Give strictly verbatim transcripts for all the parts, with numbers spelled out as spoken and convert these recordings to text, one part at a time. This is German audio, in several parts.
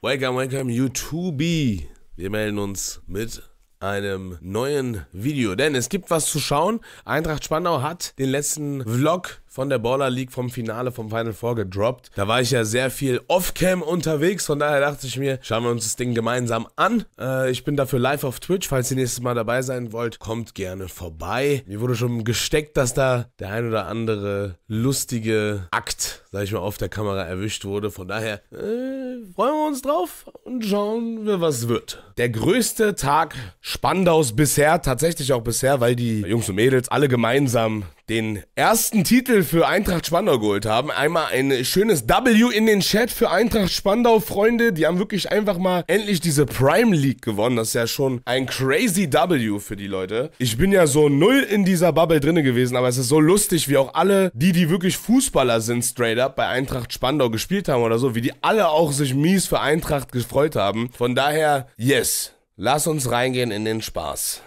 Welcome, welcome, YouTube. Wir melden uns mit einem neuen Video, denn es gibt was zu schauen. Eintracht Spandau hat den letzten Vlog von der Baller League vom Finale, vom Final Four gedroppt. Da war ich ja sehr viel Off-Cam unterwegs, von daher dachte ich mir, schauen wir uns das Ding gemeinsam an. Äh, ich bin dafür live auf Twitch, falls ihr nächstes Mal dabei sein wollt, kommt gerne vorbei. Mir wurde schon gesteckt, dass da der ein oder andere lustige Akt, sag ich mal, auf der Kamera erwischt wurde. Von daher äh, freuen wir uns drauf und schauen wir, was wird. Der größte Tag Spandaus bisher, tatsächlich auch bisher, weil die Jungs und Mädels alle gemeinsam den ersten Titel für Eintracht Spandau geholt haben. Einmal ein schönes W in den Chat für Eintracht Spandau, Freunde. Die haben wirklich einfach mal endlich diese Prime League gewonnen. Das ist ja schon ein crazy W für die Leute. Ich bin ja so null in dieser Bubble drinne gewesen, aber es ist so lustig, wie auch alle, die, die wirklich Fußballer sind, straight up, bei Eintracht Spandau gespielt haben oder so, wie die alle auch sich mies für Eintracht gefreut haben. Von daher, yes, lass uns reingehen in den Spaß.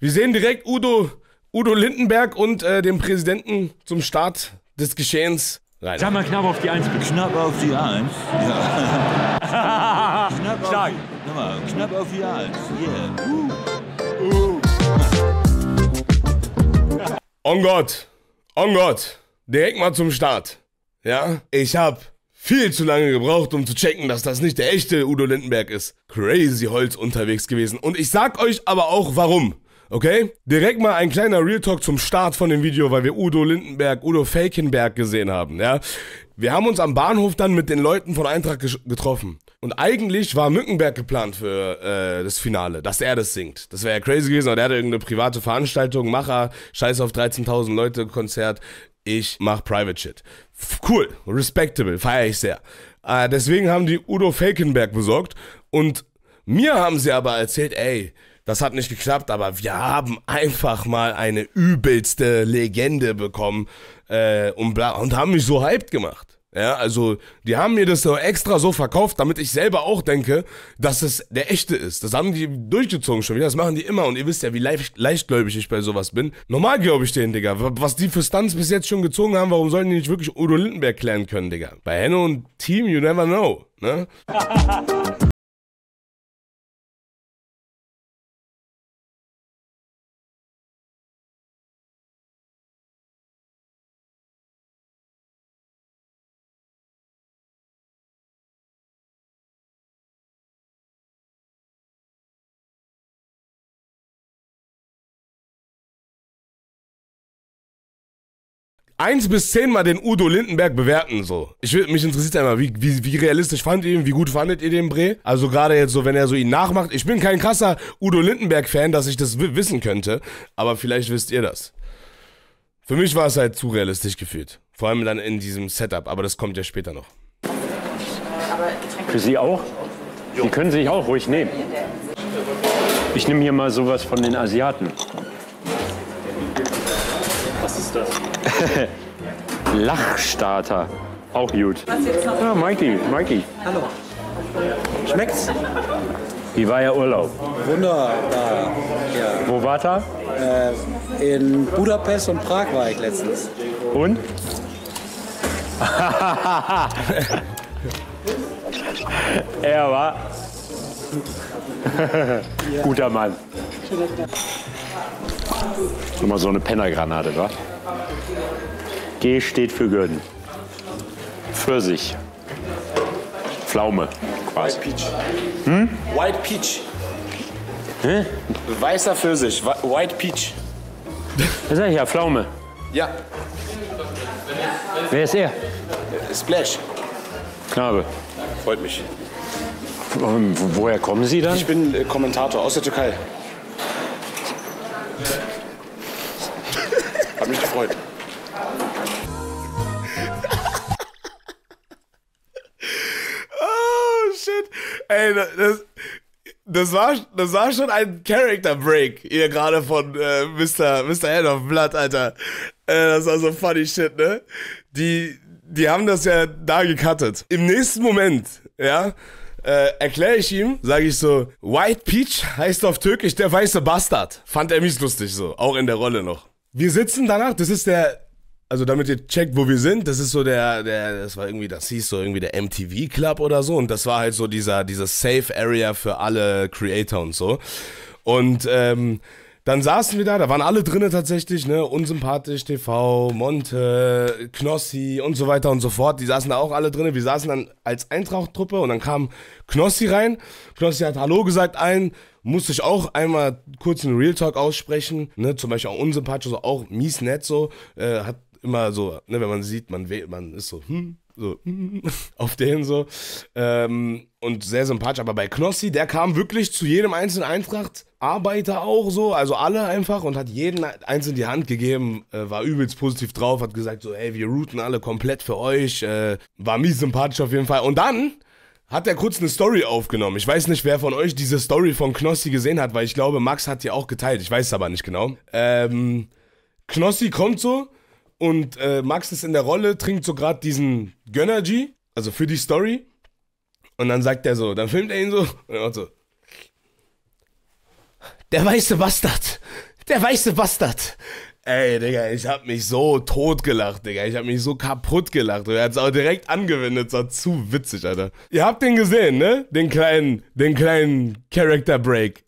Wir sehen direkt Udo... Udo Lindenberg und äh, dem Präsidenten zum Start des Geschehens. Rein. Sag mal knapp auf die Eins. Knapp auf die Eins. Ja. Knapp auf Stark. Die, mal, knapp auf die Eins. Yeah. Uh. Uh. Oh Gott. Oh Gott. Direkt mal zum Start. Ja, ich habe viel zu lange gebraucht, um zu checken, dass das nicht der echte Udo Lindenberg ist. Crazy Holz unterwegs gewesen. Und ich sag euch aber auch, warum. Okay? Direkt mal ein kleiner Real Talk zum Start von dem Video, weil wir Udo Lindenberg, Udo Falkenberg gesehen haben, ja? Wir haben uns am Bahnhof dann mit den Leuten von Eintracht getroffen. Und eigentlich war Mückenberg geplant für äh, das Finale, dass er das singt. Das wäre ja crazy gewesen, aber der hatte irgendeine private Veranstaltung, Macher, scheiß auf dreizehntausend Leute, Konzert, ich mach Private Shit. Cool, respectable, feiere ich sehr. Äh, deswegen haben die Udo Falkenberg besorgt und mir haben sie aber erzählt, ey, das hat nicht geklappt, aber wir haben einfach mal eine übelste Legende bekommen äh, und, bla, und haben mich so hyped gemacht. Ja, also die haben mir das so extra so verkauft, damit ich selber auch denke, dass es der echte ist. Das haben die durchgezogen schon wieder, das machen die immer und ihr wisst ja, wie leicht, leichtgläubig ich bei sowas bin. Normal glaube ich denen, Digga. Was die für Stunts bis jetzt schon gezogen haben, warum sollen die nicht wirklich Udo Lindenberg klären können, Digga? Bei Henno und Team, you never know, ne? Eins bis zehn mal den Udo Lindenberg bewerten, so. Ich will, mich interessiert einmal, wie, wie, wie realistisch fandet ihr ihn, wie gut fandet ihr den Bre? Also gerade jetzt so, wenn er so ihn nachmacht. Ich bin kein krasser Udo Lindenberg-Fan, dass ich das wissen könnte, aber vielleicht wisst ihr das. Für mich war es halt zu realistisch gefühlt. Vor allem dann in diesem Setup, aber das kommt ja später noch. Für Sie auch? Sie können sich auch ruhig nehmen. Ich nehme hier mal sowas von den Asiaten. Was ist das? Lachstarter. Auch gut. Ja, Mikey, Mikey. Hallo. Schmeckt's? Wie war Ihr Urlaub? Wunderbar. Ja. Wo war da? Äh, in Budapest und Prag war ich letztens. Und? Er war... Guter Mann. Immer so eine Pennergranate, wa? G steht für Gönnen. Pfirsich. Pflaume, quasi. White Peach. Hm? White Peach. Hä? Weißer Pfirsich. White Peach. Was sag ich ja? Pflaume. Ja. Wer ist er? Splash. Knabe. Freut mich. Woher kommen Sie dann? Ich bin äh, Kommentator aus der Türkei. Hab mich gefreut. Oh, shit. Ey, das, das, war, das war schon ein Character Break hier gerade von äh, Mister Mister Head of Blood, Alter. Äh, das war so funny shit, ne? Die, die haben das ja da gecuttet. Im nächsten Moment, ja, Äh, erkläre ich ihm, sage ich so, White Peach heißt auf Türkisch der weiße Bastard. Fand er mies lustig so, auch in der Rolle noch. Wir sitzen danach, das ist der Also damit ihr checkt, wo wir sind, das ist so der, der, das war irgendwie, das hieß so irgendwie der M T V Club oder so, und das war halt so dieser, dieser Safe Area für alle Creator und so. Und ähm, dann saßen wir da, da waren alle drinne tatsächlich, ne, Unsympathisch T V, Monte, Knossi und so weiter und so fort, die saßen da auch alle drinne. Wir saßen dann als Eintracht-Truppe und dann kam Knossi rein, Knossi hat Hallo gesagt ein, musste ich auch einmal kurz einen Real Talk aussprechen, ne, zum Beispiel auch unsympathisch, so auch mies nett so, äh, hat immer so, ne, wenn man sieht, man, man ist so, hm, so, hm, auf den so. Ähm, und sehr sympathisch. Aber bei Knossi, der kam wirklich zu jedem einzelnen Eintracht-Arbeiter auch so, also alle einfach, und hat jeden einzeln die Hand gegeben, äh, war übelst positiv drauf, hat gesagt so, ey, wir routen alle komplett für euch, äh, war mies sympathisch auf jeden Fall. Und dann hat er kurz eine Story aufgenommen. Ich weiß nicht, wer von euch diese Story von Knossi gesehen hat, weil ich glaube, Max hat die auch geteilt, ich weiß es aber nicht genau. Ähm, Knossi kommt so, und äh, Max ist in der Rolle, trinkt so gerade diesen Gönnergy, also für die Story. Und dann sagt er so, dann filmt er ihn so und er macht so. Der weiße Bastard, der weiße Bastard. Ey, Digga, ich hab mich so totgelacht, Digga. Ich hab mich so kaputt gelacht. Und er hat's auch direkt angewendet. Das war zu witzig, Alter. Ihr habt den gesehen, ne? Den kleinen, den kleinen Character Break.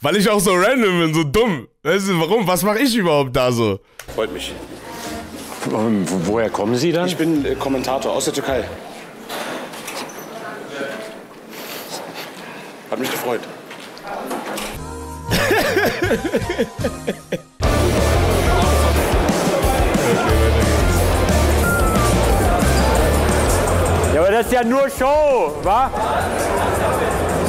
Weil ich auch so random bin, so dumm. Weißt du, warum? Was mache ich überhaupt da so? Freut mich. Woher kommen Sie dann? Ich bin äh, Kommentator aus der Türkei. Hat mich gefreut. Ja, aber das ist ja nur Show, wa?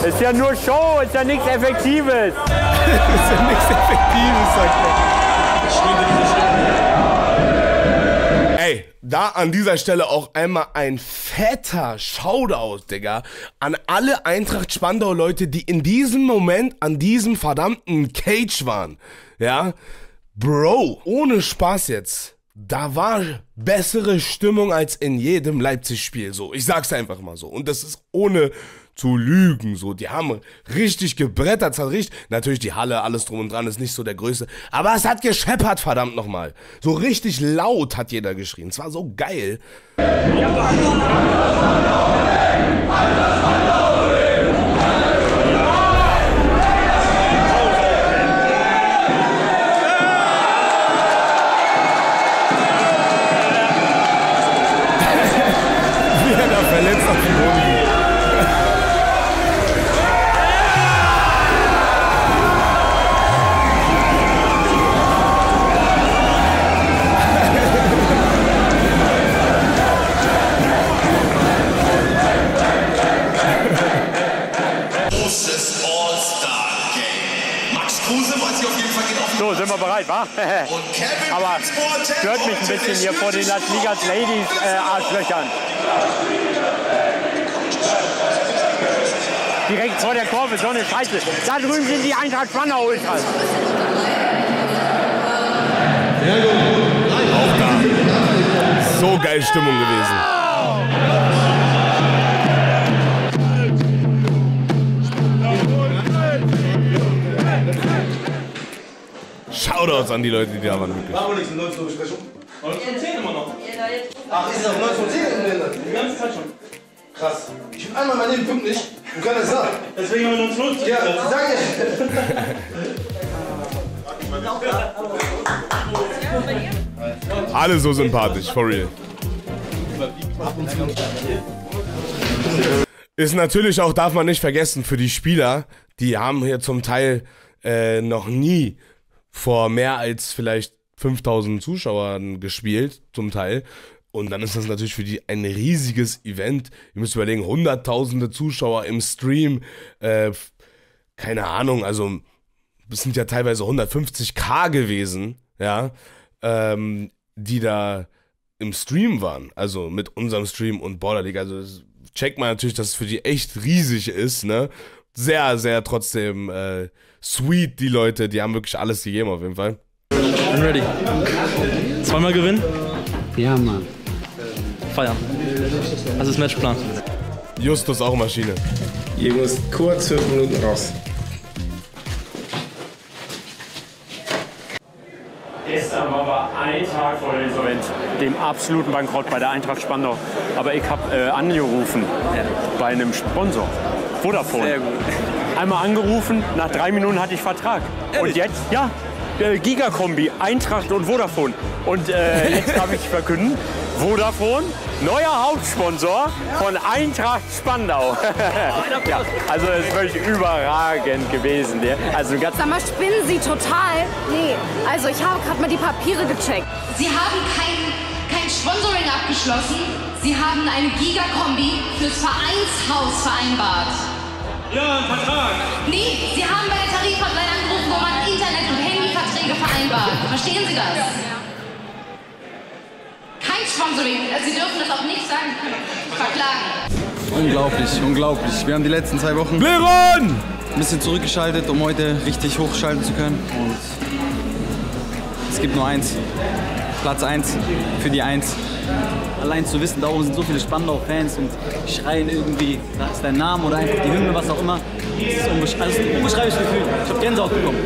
Das ist ja nur Show, ist ja nichts Effektives. Das ist ja nichts Effektives, sagt er. Ey, da an dieser Stelle auch einmal ein fetter Shoutout, Digga, an alle Eintracht Spandau Leute, die in diesem Moment an diesem verdammten Cage waren. Ja, Bro, ohne Spaß jetzt, da war bessere Stimmung als in jedem Leipzig-Spiel, so. Ich sag's einfach mal so, und das ist ohne zu lügen, so. Die haben richtig gebrettert, es hat richtig, natürlich die Halle, alles drum und dran, ist nicht so der größte, aber es hat gescheppert, verdammt nochmal. So richtig laut hat jeder geschrien, es war so geil. Aber stört mich ein bisschen hier vor den Las Ligas Ladies äh, Arschlöchern. Direkt vor der Kurve, so eine Scheiße. Da drüben sind die Eintracht Spandau Ultras. Auch da. So geil Stimmung gewesen. Shoutouts an die Leute, die da waren, wirklich. Machen wir nichts mit neunzehn Uhr Besprechung? neunzehn Uhr zehn immer noch? Ach, ist es auf neunzehn Uhr zehn? Die ganze Zeit schon. Krass. Ich bin einmal mein Leben pünktlich und kann das sagen. Deswegen haben wir neunzehn Uhr zehn. Ja, danke. Alle so sympathisch, for real. Ist natürlich auch, darf man nicht vergessen, für die Spieler, die haben hier zum Teil äh, noch nie vor mehr als vielleicht fünftausend Zuschauern gespielt, zum Teil. Und dann ist das natürlich für die ein riesiges Event. Ihr müsst überlegen, hunderttausende Zuschauer im Stream, äh, keine Ahnung, also es sind ja teilweise hundertfünfzigtausend gewesen, ja, ähm, die da im Stream waren, also mit unserem Stream und Baller League. Also checkt man natürlich, dass es für die echt riesig ist, ne? Sehr, sehr trotzdem äh, sweet, die Leute, die haben wirklich alles gegeben auf jeden Fall. I'm ready. Zweimal gewinnen? Ja, Mann. Feiern. Das ist Matchplan. Justus auch Maschine. Ihr müsst kurz fünf Minuten raus. Gestern war wir einen Tag vor der Insolvenz, dem absoluten Bankrott bei der Eintracht Spandau. Aber ich habe äh, angerufen ja. bei einem Sponsor, Vodafone. Sehr gut. Einmal angerufen, nach drei Minuten hatte ich Vertrag. Ehrlich? Und jetzt, ja, Gigakombi, Eintracht und Vodafone. Und äh, jetzt darf ich verkünden, Vodafone, neuer Hauptsponsor von Eintracht Spandau. Ja, also das ist wirklich überragend gewesen. Ja. Also ganz Sag mal, spinnen Sie total? Nee, also ich habe gerade mal die Papiere gecheckt. Sie haben kein, kein Sponsoring abgeschlossen, Sie haben eine Gigakombi fürs Vereinshaus vereinbart. Ja, ein Vertrag. Nee, Sie haben bei der Tarifvertrag angerufen, wo man Internet- und Handyverträge vereinbart. Verstehen Sie das? Ja. Kein Sponsoring. Sie dürfen das auch nicht sagen. Verklagen. Unglaublich, unglaublich. Wir haben die letzten zwei Wochen Leron! ein bisschen zurückgeschaltet, um heute richtig hochschalten zu können. Und es gibt nur eins. Platz eins für die Eins. Allein zu wissen, darum sind so viele Spandau-Fans und schreien irgendwie, da ist dein Name oder einfach die Hymne, was auch immer. Das ist unbesch also ein unbeschreibliches Gefühl. Ich habe Gänsehaut bekommen.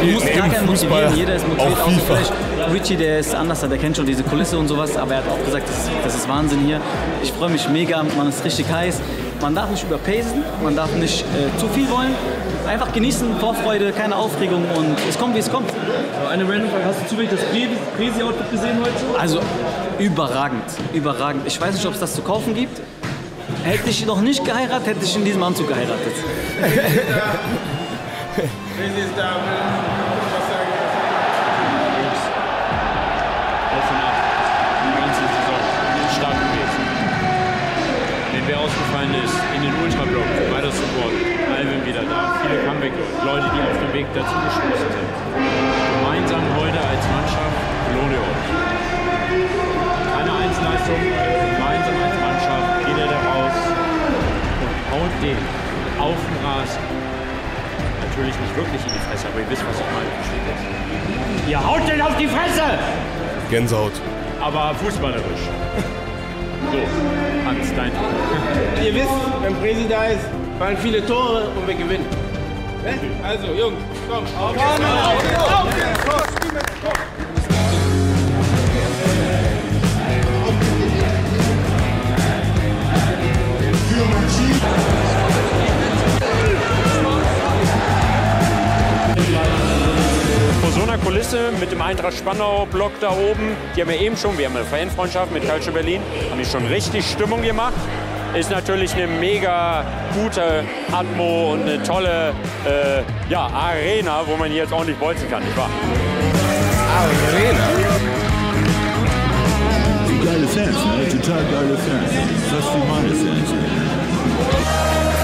Du musst gar keinen motivieren, jeder ist motiviert, außer vielleicht Richie, der ist anders, der kennt schon diese Kulisse und sowas, aber er hat auch gesagt, das ist, das ist Wahnsinn hier. Ich freue mich mega, man ist richtig heiß. Man darf nicht überpacen, man darf nicht äh, zu viel wollen. Einfach genießen, Vorfreude, keine Aufregung und es kommt, wie es kommt. Eine random Frage, hast du zufällig das Crazy-Outfit gesehen heute? Also überragend, überragend. Ich weiß nicht, ob es das zu kaufen gibt. Hätte ich noch nicht geheiratet, hätte ich in diesem Anzug geheiratet. Wer ausgefallen ist, in den Ultra-Block, weiter Support, Alvin wieder da, viele Comeback-Leute, die auf dem Weg dazu gestoßen sind. Gemeinsam heute als Mannschaft, lohne euch. Keine Einzelleistung, gemeinsam als Mannschaft, geht er da raus und haut den auf den Rasen. Natürlich nicht wirklich in die Fresse, aber ihr wisst, was ich meine. Ihr haut den auf die Fresse! Gänsehaut. Aber fußballerisch. So, Hans, dein Tor. Ihr wisst, wenn Presi da ist, fallen viele Tore und wir gewinnen. Also, Jungs, komm, auf! Auf! Auf! Auf! So einer Kulisse mit dem Eintracht Spandau-Block da oben, die haben wir eben schon, wir haben eine Fanfreundschaft mit Calcio Berlin, haben hier schon richtig Stimmung gemacht. Ist natürlich eine mega gute Atmo und eine tolle äh, ja, Arena, wo man hier jetzt ordentlich bolzen kann, nicht wahr? Arena? Die geile Fans, ne? Total geile Fans. Das ist meine Fans.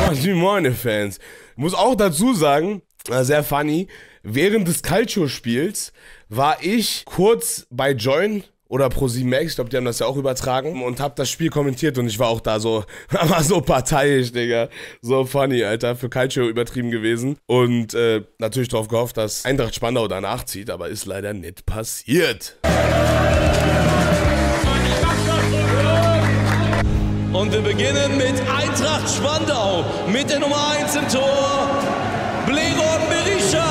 Das sind meine Fans. Muss auch dazu sagen, sehr funny. Während des Calcio-Spiels war ich kurz bei Join oder ProSiebenMax, ich glaube, die haben das ja auch übertragen, und habe das Spiel kommentiert und ich war auch da so, war so parteiisch, Digga. So funny, Alter, für Calcio übertrieben gewesen. Und äh, natürlich darauf gehofft, dass Eintracht Spandau danach zieht, aber ist leider nicht passiert. Und wir beginnen mit Eintracht Spandau, mit der Nummer eins im Tor, Bleron Berisha.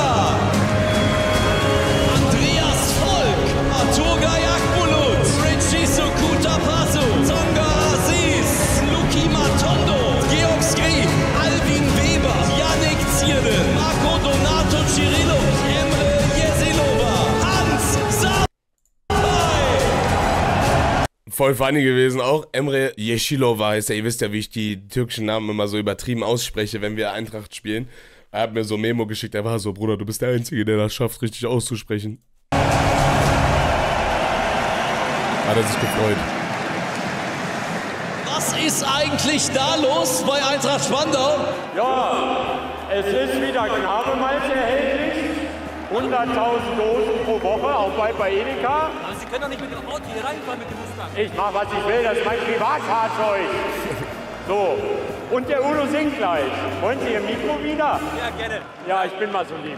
Voll funny gewesen auch. Emre Yeshilova heißt er. Ihr wisst ja, wie ich die türkischen Namen immer so übertrieben ausspreche, wenn wir Eintracht spielen. Er hat mir so ein Memo geschickt. Er war so, Bruder, du bist der Einzige, der das schafft, richtig auszusprechen. Hat er sich gefreut. Was ist eigentlich da los bei Eintracht Spandau? Ja, es ist wieder Knabenmalz erhältlich. hunderttausend Dosen pro Woche, auch bei, bei Edeka. Aber Sie können doch nicht mit dem Auto hier reinfahren mit dem Mustang. Ich mach, was ich will, das ist mein Privatfahrzeug. So, und der Udo singt gleich. Wollen Sie Ihr Mikro wieder? Ja, gerne. Ja, ich bin mal so lieb.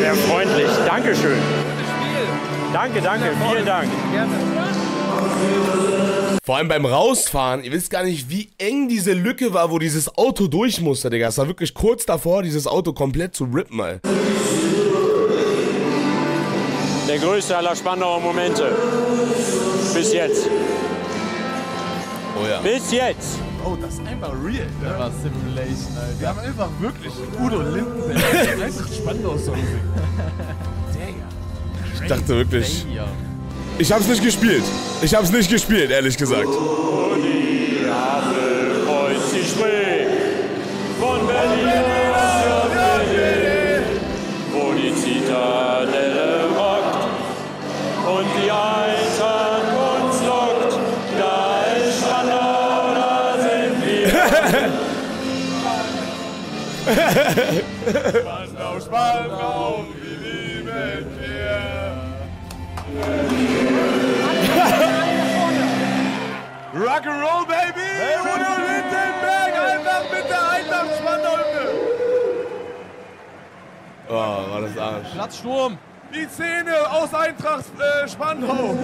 Sehr freundlich, Dankeschön. Danke, danke, vielen Dank. Gerne. Vor allem beim Rausfahren, ihr wisst gar nicht, wie eng diese Lücke war, wo dieses Auto durch musste, Digga. Es war wirklich kurz davor, dieses Auto komplett zu rippen, Alter. Der größte aller Spandauer Momente. Bis jetzt. Oh ja. Bis jetzt. Oh, das ist einfach real. Das war Simulation, Alter. Wir haben einfach wirklich Udo Lindenberg. Das ist Spandau-Song. Digga. Ich dachte wirklich... Ich hab's nicht gespielt. Ich hab's nicht gespielt, ehrlich gesagt. Oh, die Havel kreuzt die Spree. Von Berlin nach Berlin. Wo die Zitadelle rockt und die Eintracht uns lockt. Da ist Spandau, da sind wir. Spandau, Spandau, wir lieben dir. Rock'n'Roll, Baby! Hey, Udo Lindenberg! Einfach bitte Eintracht Spandau! Oh, war das Arsch. Platzsturm! Die Szene aus Eintracht äh, Spandau!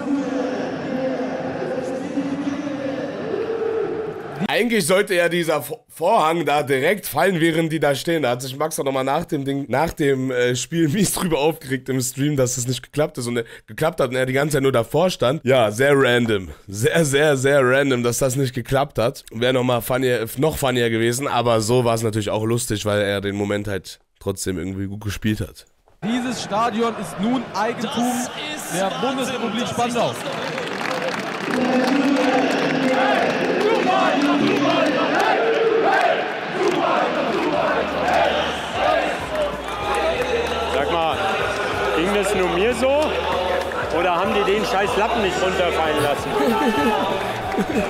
Eigentlich sollte ja dieser Vorhang da direkt fallen, während die da stehen. Da hat sich Max auch nochmal nach dem Ding, nach dem Spiel mies drüber aufgeregt im Stream, dass es nicht geklappt ist und äh, geklappt hat und er die ganze Zeit nur davor stand. Ja, sehr random. Sehr, sehr, sehr random, dass das nicht geklappt hat. Wäre nochmal funnier, noch funnier gewesen, aber so war es natürlich auch lustig, weil er den Moment halt trotzdem irgendwie gut gespielt hat. Dieses Stadion ist nun Eigentum der Bundesrepublik Spandau. Sag mal, ging das nur mir so oder haben die den scheiß Lappen nicht runterfallen lassen?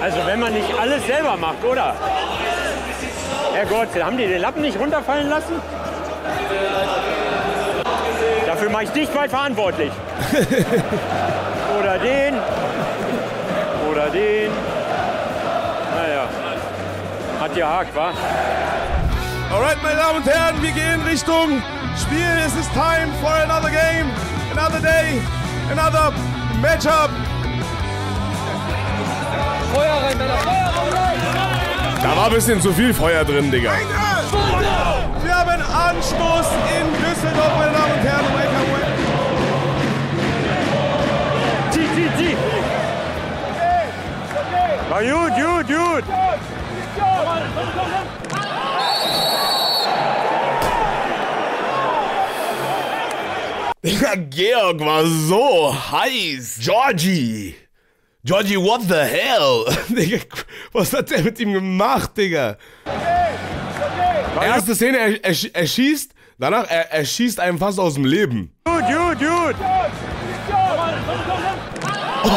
Also wenn man nicht alles selber macht, oder? Herrgott, haben die den Lappen nicht runterfallen lassen? Dafür mache ich dich mal verantwortlich. Oder den. Oder den. Naja, hat gehakt, wa? Alright, meine Damen und Herren, wir gehen Richtung Spiel. Es ist time for another game, another day, another matchup. Feuer rein, Männer, Feuer rein! Da war ein bisschen zu viel Feuer drin, Digga. Wir haben Anstoß in Düsseldorf, meine Damen und Herren. Wake up, wake up. Oh, gut, gut, gut! Ja, Georg war so heiß! Georgie! Georgie, what the hell? Digga, was hat der mit ihm gemacht, Digga? Erste Szene, er, er, er schießt, danach er, er schießt einem fast aus dem Leben. Gut, gut, gut! Oh.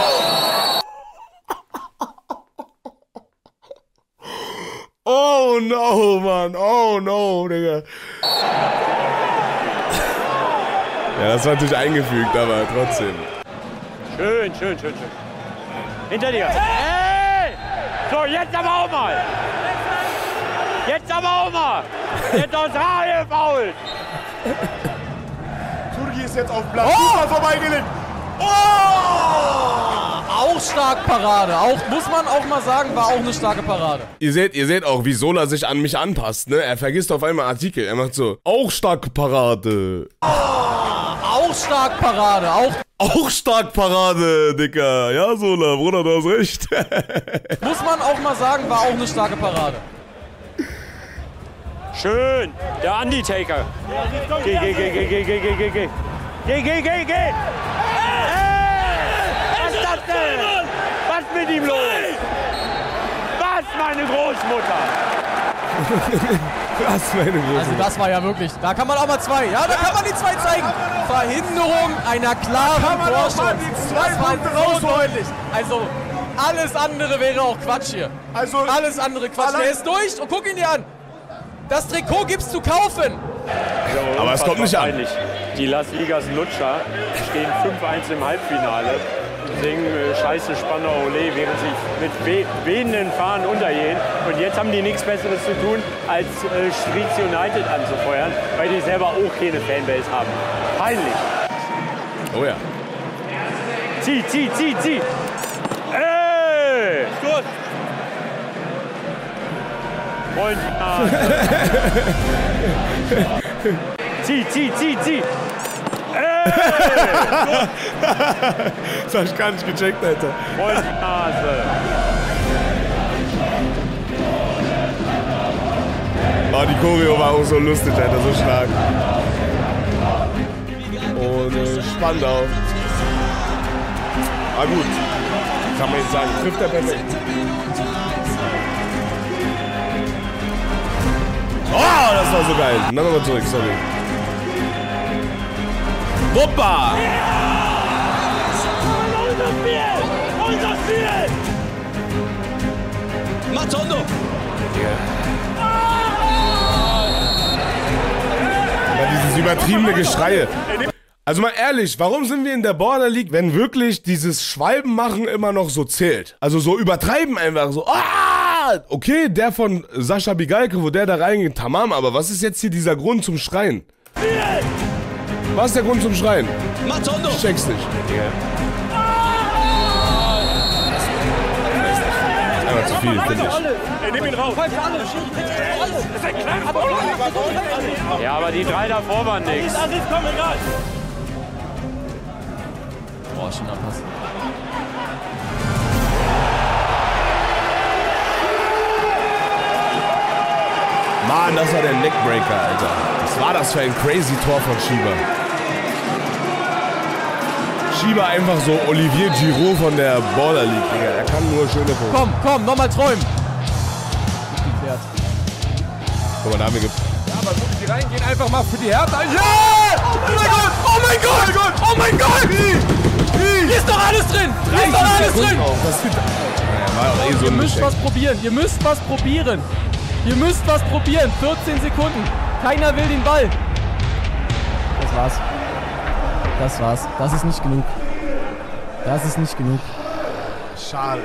Oh no, Mann. Oh no, Digga. Ja, das war natürlich eingefügt, aber trotzdem. Schön, schön, schön, schön. Hinter dir. Hey! So, jetzt aber auch mal. Jetzt aber auch mal. Jetzt aus Haare faul. Turgi ist jetzt auf Platz. Oh! Vorbeigelegt. Oh! Auch stark Parade, auch, muss man auch mal sagen, war auch eine starke Parade. Ihr seht, ihr seht auch, wie Sola sich an mich anpasst, ne? Er vergisst auf einmal Artikel, er macht so, auch starke Parade. Oh, auch stark Parade, auch... Auch stark Parade, Dicker. Ja, Sola, Bruder, du hast recht. Muss man auch mal sagen, war auch eine starke Parade. Schön, der Undertaker. Geh, geh, geh, geh, geh, geh, geh, geh. Geh, geh, geh, geh. Was ist mit ihm los? Was, meine Großmutter? Was, meine Großmutter? Also das war ja wirklich, da kann man auch mal zwei, ja, da kann man die zwei zeigen. Verhinderung einer klaren Vorstellung. Das war so deutlich. Also alles andere wäre auch Quatsch hier. Also alles andere Quatsch. Der ist durch und guck ihn dir an. Das Trikot gibt's zu kaufen. Ja, aber es kommt nicht an. Die Las Vegas Lutscher stehen fünf eins im Halbfinale. Singen äh, Scheiße, Spandau, Ole, während sie mit wehenden Fahnen untergehen. Und jetzt haben die nichts Besseres zu tun, als äh, Leeds United anzufeuern, weil die selber auch keine Fanbase haben. Peinlich. Oh ja. Zieh, zieh, zieh, zieh. Äh! Ist gut. Und, äh, zieh, zieh, zieh, zieh. Ey, das hab ich gar nicht gecheckt, Alter. Und Nase. Oh, die Choreo war auch so lustig, Alter, so stark. Und äh, Spandau. Ah gut, kann man jetzt sagen, trifft er perfekt. Oh, das war so geil. Dann nochmal zurück, sorry. Wuppa! Ja! Unser Spiel! Unser Spiel! Matondo! Yeah. Ah! Ja, dieses übertriebene Geschreie. Also mal ehrlich, warum sind wir in der Baller League, wenn wirklich dieses Schwalbenmachen immer noch so zählt? Also so übertreiben einfach so. Ah! Okay, der von Sascha Bigalke, wo der da reingeht, tamam, aber was ist jetzt hier dieser Grund zum Schreien? Was ist der Grund zum Schreien? Matondo. Ich check's nicht. Einmal zu viel, finde ich. Ey, nimm ihn raus. Ja, aber die drei davor waren nix. Boah, schöner Pass. Mann, das war der Neckbreaker, Alter. Was war das für ein crazy Tor von Schieber? Schieber einfach so Olivier Giroud von der Baller League, Digga. Er kann nur schöne Punkte. Komm, komm, nochmal träumen. Guck mal, da haben wir ge... Ja, aber so wie die reingehen, einfach mal für die Hertha. Ja! Oh mein Gott! Oh mein Gott! Oh mein Gott! Oh mein Gott! Hier ist doch alles drin! Hier ist doch alles drin! Ja, ihr müsst was probieren, ihr müsst was probieren! Ihr müsst was probieren! vierzehn Sekunden! Keiner will den Ball! Das war's. Das war's. Das ist nicht genug. Das ist nicht genug. Schade.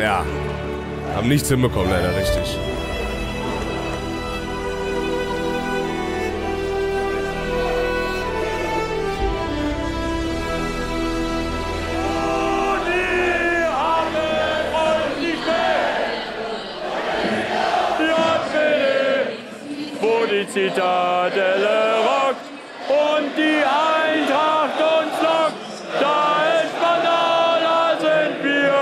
Ja, haben nichts hinbekommen, leider, richtig. Wo die Zitadelle rockt und die Eintracht uns lockt, da ist Spandau, da sind wir.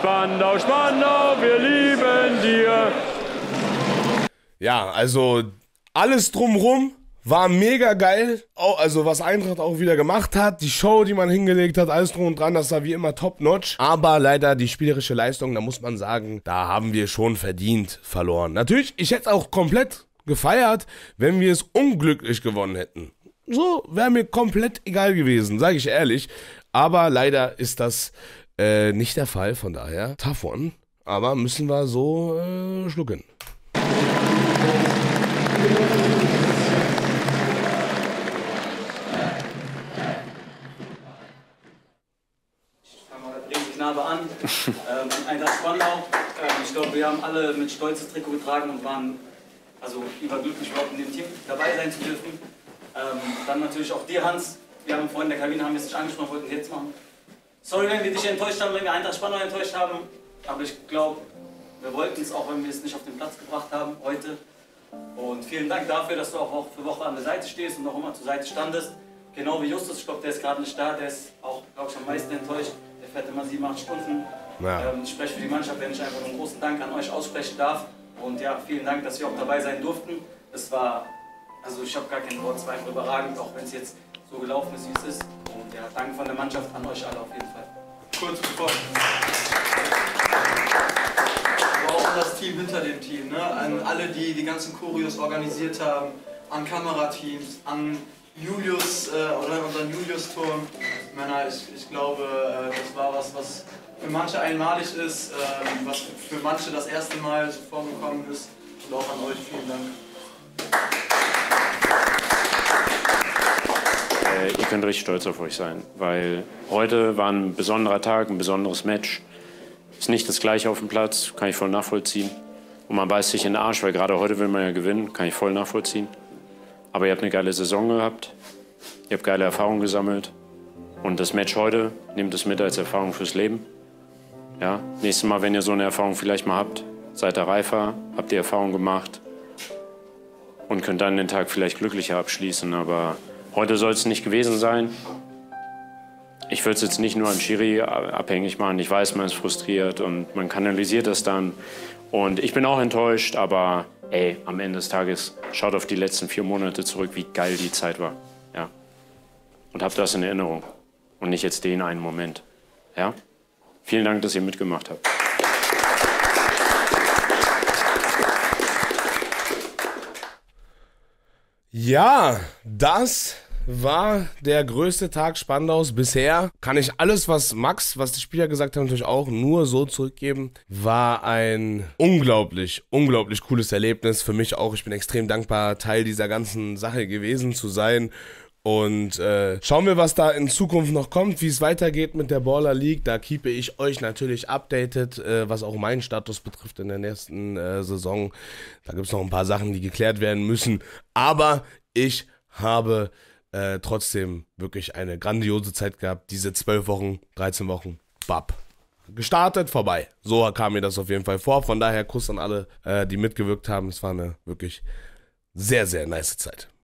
Spandau, Spandau, wir lieben dir. Ja, also alles drumrum war mega geil. Oh, also was Eintracht auch wieder gemacht hat, die Show, die man hingelegt hat, alles drum und dran, das war wie immer top-notch. Aber leider die spielerische Leistung, da muss man sagen, da haben wir schon verdient verloren. Natürlich, ich hätte es auch komplett gefeiert, wenn wir es unglücklich gewonnen hätten. So, wäre mir komplett egal gewesen, sage ich ehrlich. Aber leider ist das... Äh, nicht der Fall, von daher tough one, aber müssen wir so äh, schlucken. Ich fange mal richtig Narbe an. ähm, Eintracht Spandau. Ähm, ich glaube, wir haben alle mit stolzes Trikot getragen und waren also überglücklich, überhaupt in dem Team dabei sein zu dürfen. Ähm, dann natürlich auch dir, Hans. Wir haben vorhin in der Kabine, haben wir es nicht angesprochen, wollten jetzt machen. Sorry, wenn wir dich enttäuscht haben, wenn wir Eintracht Spandau enttäuscht haben. Aber ich glaube, wir wollten es auch, wenn wir es nicht auf den Platz gebracht haben heute. Und vielen Dank dafür, dass du auch Woche für Woche an der Seite stehst und auch immer zur Seite standest. Genau wie Justus, ich glaube, der ist gerade nicht da. Der ist auch, glaube ich, am meisten enttäuscht. Der fährt immer sieben, acht Stunden. Ja. Ähm, ich spreche für die Mannschaft, wenn ich einfach einen großen Dank an euch aussprechen darf. Und ja, vielen Dank, dass wir auch dabei sein durften. Es war, also ich habe gar kein Wort, es war einfach überragend, auch wenn es jetzt so gelaufen ist, wie es ist. Und ja, danke von der Mannschaft an euch alle auf jeden Fall. Kurz bevor. Aber auch an das Team hinter dem Team, ne? An alle, die die ganzen Choreos organisiert haben, an Kamerateams, an Julius äh, oder unseren Julius-Turm. Männer, ich, ich glaube, äh, das war was, was für manche einmalig ist, äh, was für manche das erste Mal so vorgekommen ist. Und auch an euch vielen Dank. Äh, könnt richtig stolz auf euch sein, weil heute war ein besonderer Tag, ein besonderes Match. Ist nicht das Gleiche auf dem Platz, kann ich voll nachvollziehen. Und man beißt sich in den Arsch, weil gerade heute will man ja gewinnen, kann ich voll nachvollziehen. Aber ihr habt eine geile Saison gehabt, ihr habt geile Erfahrungen gesammelt. Und das Match heute, nehmt es mit als Erfahrung fürs Leben. Ja, nächstes Mal, wenn ihr so eine Erfahrung vielleicht mal habt, seid ihr reifer, habt die Erfahrung gemacht und könnt dann den Tag vielleicht glücklicher abschließen. Aber heute soll es nicht gewesen sein. Ich würde es jetzt nicht nur an Schiri abhängig machen. Ich weiß, man ist frustriert und man kanalisiert das dann. Und ich bin auch enttäuscht, aber ey, am Ende des Tages schaut auf die letzten vier Monate zurück, wie geil die Zeit war. Ja. Und habt das in Erinnerung und nicht jetzt den einen Moment. Ja? Vielen Dank, dass ihr mitgemacht habt. Ja, das war der größte Tag Spandaus bisher. Kann ich alles, was Max, was die Spieler gesagt haben, natürlich auch nur so zurückgeben. War ein unglaublich, unglaublich cooles Erlebnis für mich auch. Ich bin extrem dankbar, Teil dieser ganzen Sache gewesen zu sein. Und äh, schauen wir, was da in Zukunft noch kommt, wie es weitergeht mit der Baller League. Da keepe ich euch natürlich updated, äh, was auch meinen Status betrifft in der nächsten äh, Saison. Da gibt es noch ein paar Sachen, die geklärt werden müssen. Aber ich habe äh, trotzdem wirklich eine grandiose Zeit gehabt. Diese zwölf Wochen, dreizehn Wochen, bap. Gestartet, vorbei. So kam mir das auf jeden Fall vor. Von daher Kuss an alle, äh, die mitgewirkt haben. Es war eine wirklich sehr, sehr nice Zeit.